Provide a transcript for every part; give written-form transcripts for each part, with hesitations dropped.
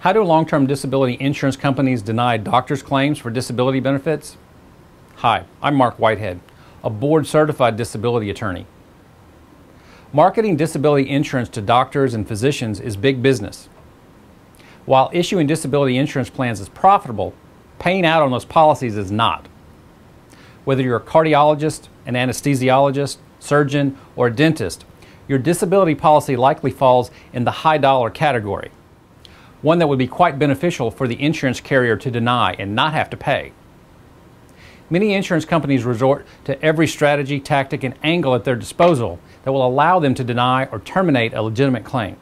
How do long-term disability insurance companies deny doctors' claims for disability benefits? Hi, I'm Mark Whitehead, a board-certified disability attorney. Marketing disability insurance to doctors and physicians is big business. While issuing disability insurance plans is profitable, paying out on those policies is not. Whether you're a cardiologist, an anesthesiologist, surgeon, or a dentist, your disability policy likely falls in the high-dollar category, one that would be quite beneficial for the insurance carrier to deny and not have to pay. Many insurance companies resort to every strategy, tactic, and angle at their disposal that will allow them to deny or terminate a legitimate claim.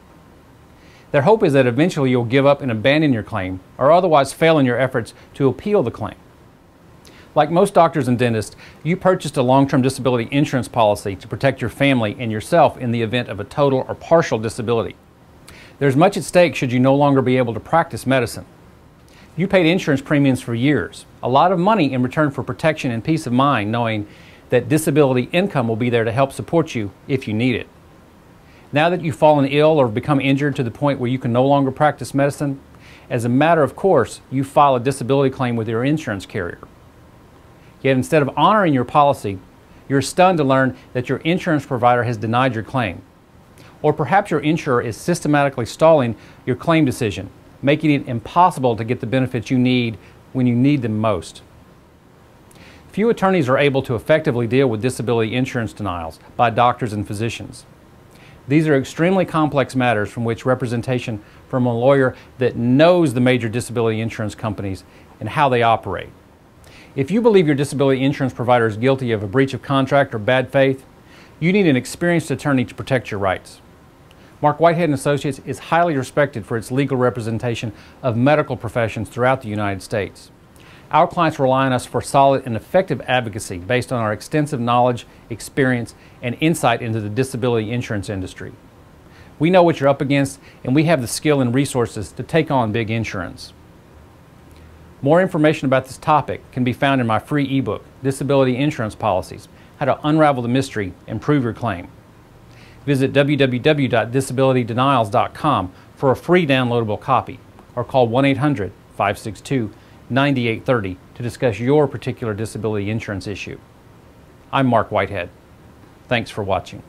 Their hope is that eventually you'll give up and abandon your claim or otherwise fail in your efforts to appeal the claim. Like most doctors and dentists, you purchased a long-term disability insurance policy to protect your family and yourself in the event of a total or partial disability. There's much at stake should you no longer be able to practice medicine. You paid insurance premiums for years, a lot of money in return for protection and peace of mind, knowing that disability income will be there to help support you if you need it. Now that you've fallen ill or become injured to the point where you can no longer practice medicine, as a matter of course, you file a disability claim with your insurance carrier. Yet instead of honoring your policy, you're stunned to learn that your insurance provider has denied your claim. Or perhaps your insurer is systematically stalling your claim decision, making it impossible to get the benefits you need when you need them most. Few attorneys are able to effectively deal with disability insurance denials by doctors and physicians. These are extremely complex matters from which representation from a lawyer that knows the major disability insurance companies and how they operate. If you believe your disability insurance provider is guilty of a breach of contract or bad faith, you need an experienced attorney to protect your rights. Mark Whitehead & Associates is highly respected for its legal representation of medical professions throughout the United States. Our clients rely on us for solid and effective advocacy based on our extensive knowledge, experience, and insight into the disability insurance industry. We know what you're up against, and we have the skill and resources to take on big insurance. More information about this topic can be found in my free ebook, Disability Insurance Policies: How to Unravel the Mystery and Prove Your Claim. Visit www.disabilitydenials.com for a free downloadable copy, or call 1-800-562-9830 to discuss your particular disability insurance issue. I'm Mark Whitehead. Thanks for watching.